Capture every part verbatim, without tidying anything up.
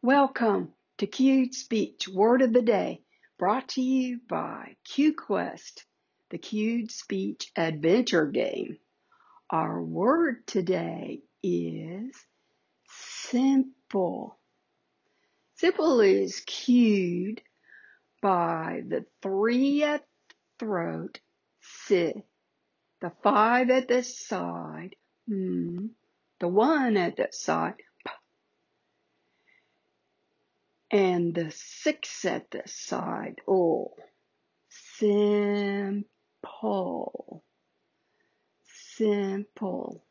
Welcome to Cued Speech Word of the Day, brought to you by CueQuest, the Cued Speech adventure game. Our word today is simple. Simple is cued by the three at the throat, si, the five at the side, mm, the one at the side, p, and the six at the side, o. Simple. Simple.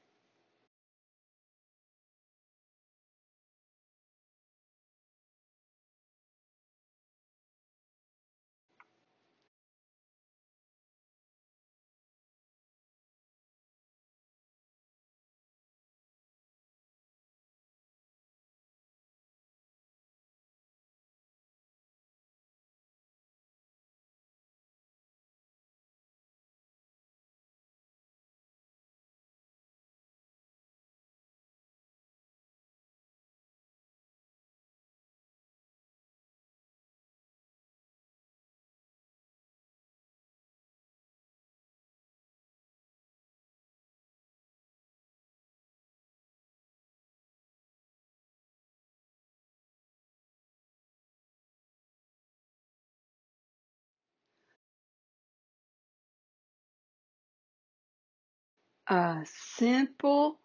A simple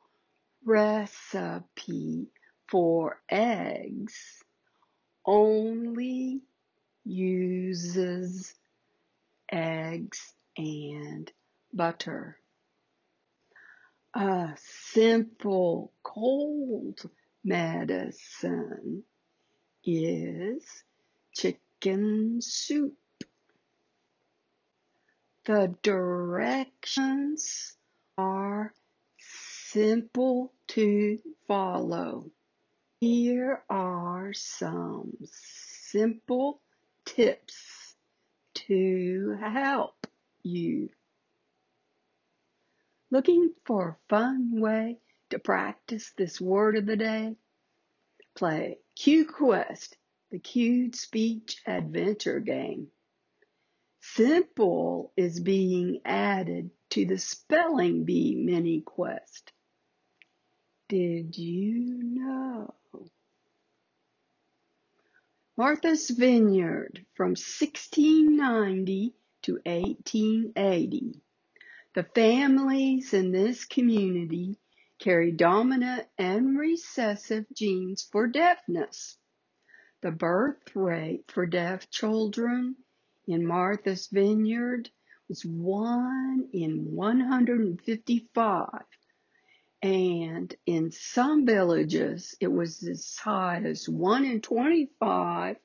recipe for eggs only uses eggs and butter. A simple cold medicine is chicken soup. The directions are simple to follow. Here are some simple tips to help you. Looking for a fun way to practice this word of the day? Play CueQuest, the Cued Speech adventure game. Simple is being added to the spelling bee mini quest. Did you know? Martha's Vineyard from sixteen ninety to eighteen eighty. The families in this community carry dominant and recessive genes for deafness. The birth rate for deaf children in Martha's Vineyard was one in one hundred fifty-five, and in some villages it was as high as one in twenty-five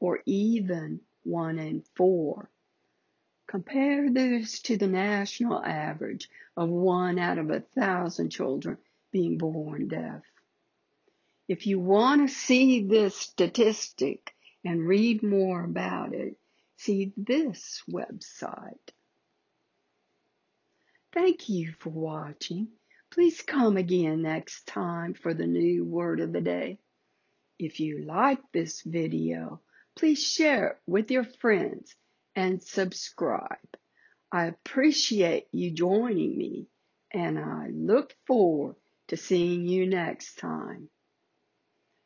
or even one in four. Compare this to the national average of one out of a thousand children being born deaf. If you want to see this statistic and read more about it, see this website. Thank you for watching. Please come again next time for the new word of the day. If you like this video, please share it with your friends and subscribe. I appreciate you joining me, and I look forward to seeing you next time.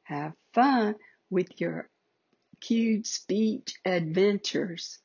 Have fun with your Cued Speech adventures.